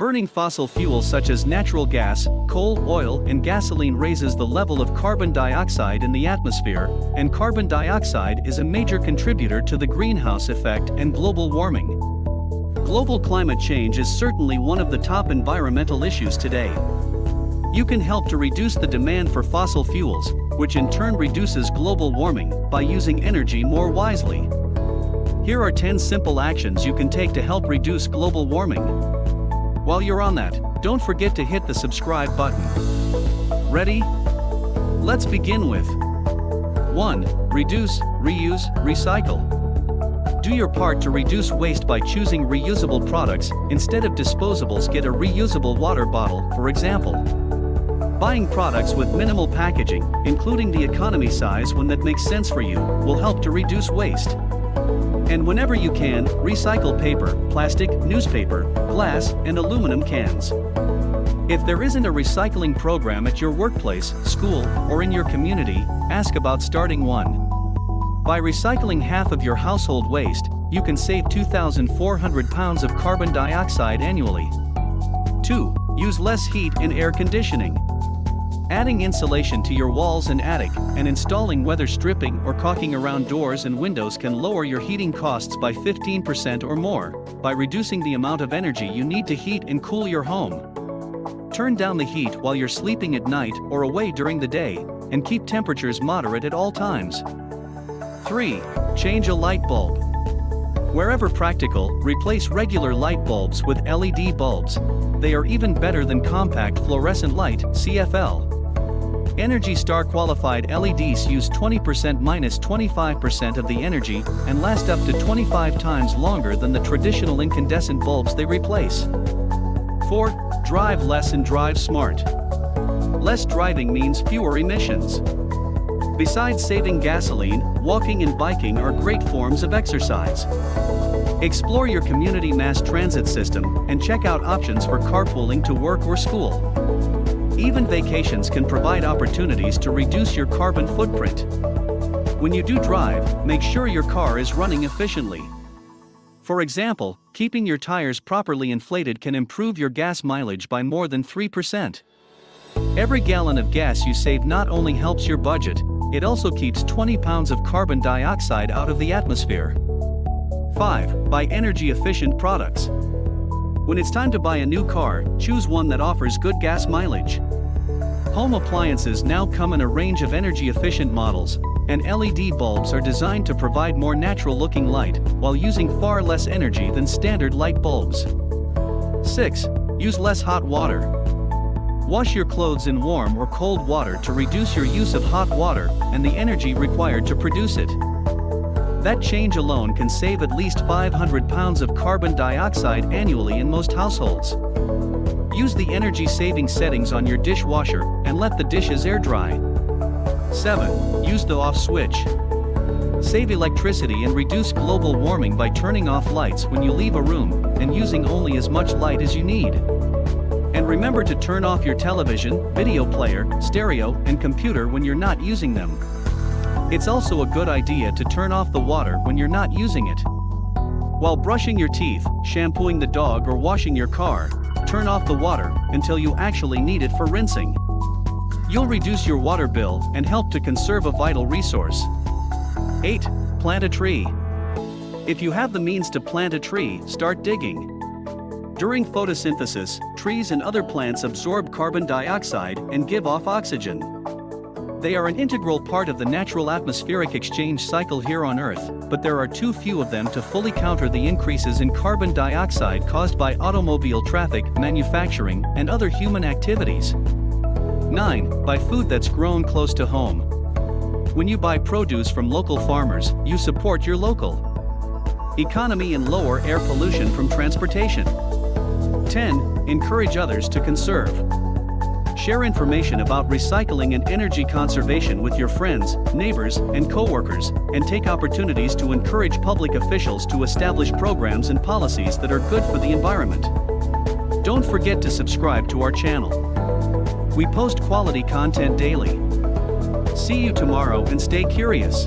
Burning fossil fuels such as natural gas, coal, oil, and gasoline raises the level of carbon dioxide in the atmosphere, and carbon dioxide is a major contributor to the greenhouse effect and global warming. Global climate change is certainly one of the top environmental issues today. You can help to reduce the demand for fossil fuels, which in turn reduces global warming, by using energy more wisely. Here are 10 simple actions you can take to help reduce global warming. While you're on that, don't forget to hit the subscribe button. Ready? Let's begin with 1. Reduce, reuse, recycle. Do your part to reduce waste by choosing reusable products. Instead of disposables, get a reusable water bottle, for example. Buying products with minimal packaging, including the economy size when that makes sense for you, will help to reduce waste. And whenever you can, recycle paper, plastic, newspaper, glass, and aluminum cans. If there isn't a recycling program at your workplace, school, or in your community, ask about starting one. By recycling half of your household waste, you can save 2,400 pounds of carbon dioxide annually. 2. Use less heat and air conditioning. Adding insulation to your walls and attic, and installing weather stripping or caulking around doors and windows can lower your heating costs by 15% or more, by reducing the amount of energy you need to heat and cool your home. Turn down the heat while you're sleeping at night or away during the day, and keep temperatures moderate at all times. 3. Change a light bulb. Wherever practical, replace regular light bulbs with LED bulbs. They are even better than compact fluorescent light, CFL. Energy Star qualified LEDs use 20% to -25% of the energy and last up to 25 times longer than the traditional incandescent bulbs they replace. 4. Drive less and drive smart. Less driving means fewer emissions. Besides saving gasoline, walking and biking are great forms of exercise. Explore your community mass transit system and check out options for carpooling to work or school. Even vacations can provide opportunities to reduce your carbon footprint. When you do drive, make sure your car is running efficiently. For example, keeping your tires properly inflated can improve your gas mileage by more than 3%. Every gallon of gas you save not only helps your budget, it also keeps 20 pounds of carbon dioxide out of the atmosphere. 5. Buy energy-efficient products. When it's time to buy a new car, choose one that offers good gas mileage. Home appliances now come in a range of energy-efficient models, and LED bulbs are designed to provide more natural-looking light, while using far less energy than standard light bulbs. 6. Use less hot water. Wash your clothes in warm or cold water to reduce your use of hot water and the energy required to produce it. That change alone can save at least 500 pounds of carbon dioxide annually in most households. Use the energy-saving settings on your dishwasher and let the dishes air dry. 7. Use the off switch. Save electricity and reduce global warming by turning off lights when you leave a room and using only as much light as you need. And remember to turn off your television, video player, stereo, and computer when you're not using them. It's also a good idea to turn off the water when you're not using it. While brushing your teeth, shampooing the dog, or washing your car, turn off the water until you actually need it for rinsing. You'll reduce your water bill and help to conserve a vital resource. 8. Plant a tree. If you have the means to plant a tree, start digging. During photosynthesis, trees and other plants absorb carbon dioxide and give off oxygen. They are an integral part of the natural atmospheric exchange cycle here on Earth, but there are too few of them to fully counter the increases in carbon dioxide caused by automobile traffic, manufacturing, and other human activities. 9. Buy food that's grown close to home. When you buy produce from local farmers, you support your local economy and lower air pollution from transportation. 10. Encourage others to conserve. Share information about recycling and energy conservation with your friends, neighbors, and co-workers, and take opportunities to encourage public officials to establish programs and policies that are good for the environment. Don't forget to subscribe to our channel. We post quality content daily. See you tomorrow and stay curious.